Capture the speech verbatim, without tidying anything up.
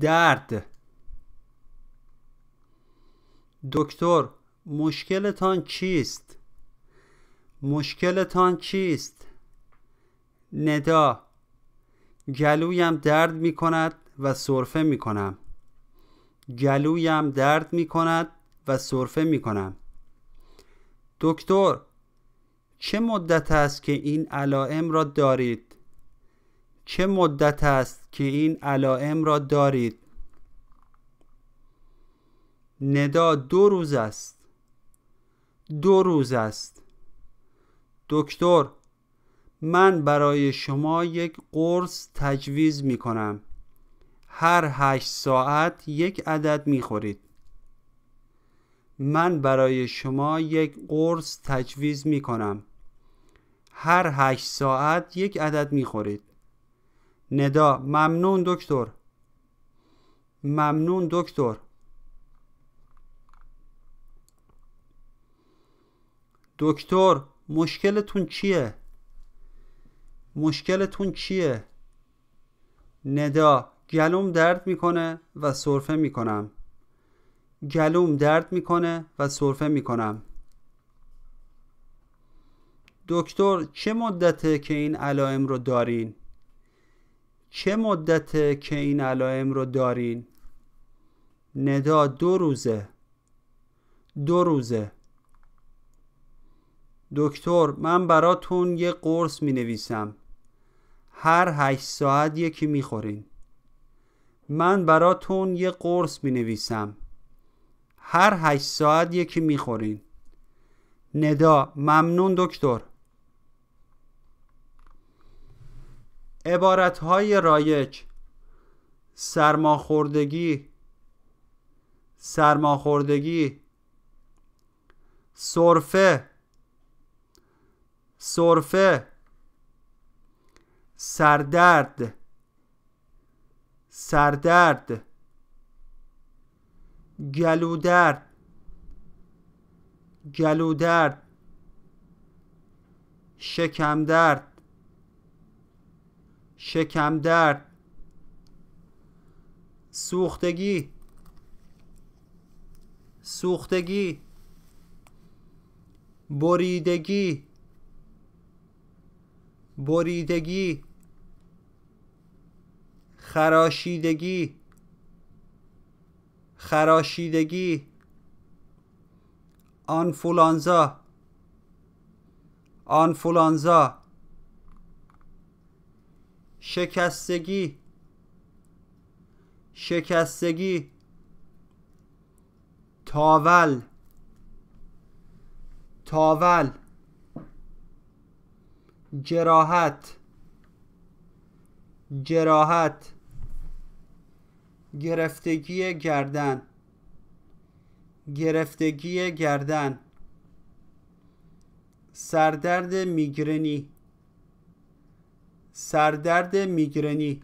درد. دکتر مشکلتان چیست؟ مشکلتان چیست؟ ندا گلویم درد می کند و سرفه می کنم. گلویم درد می کند و سرفه می کنم. دکتر چه مدت است که این علائم را دارید؟ چه مدت است که این علائم را دارید؟ ندا دو روز است. دو روز است. دکتر من برای شما یک قرص تجویز می کنم. هر هشت ساعت یک عدد می خورید. من برای شما یک قرص تجویز می کنم. هر هشت ساعت یک عدد می خورید. ندا ممنون دکتر. ممنون دکتر. دکتر مشکلتون چیه؟ مشکلتون چیه؟ ندا گلوم درد میکنه و سرفه میکنم. گلوم درد میکنه و سرفه میکنم. دکتر چه مدته که این علائم رو دارین؟ چه مدته که این علائم رو دارین؟ ندا دو روزه. دو روزه. دکتر من براتون یه قرص می نویسم. هر هشت ساعت یکی می خورین. من براتون یه قرص می نویسم. هر هشت ساعت یکی می خورین. ندا ممنون دکتر. عبارتهای رایج: سرماخوردگی، سرماخوردگی، سرفه، سرفه، سردرد، سردرد، گلودرد، گلودرد، شکمدرد، شکمدرد، سوختگی، سوختگی، بریدگی، بریدگی، خراشیدگی، خراشیدگی، آنفولانزا، آنفولانزا، شکستگی، شکستگی، تاول، تاول، جراحت، جراحت، گرفتگی گردن، گرفتگی گردن، سردرد میگرنی، سردرد میگرنی.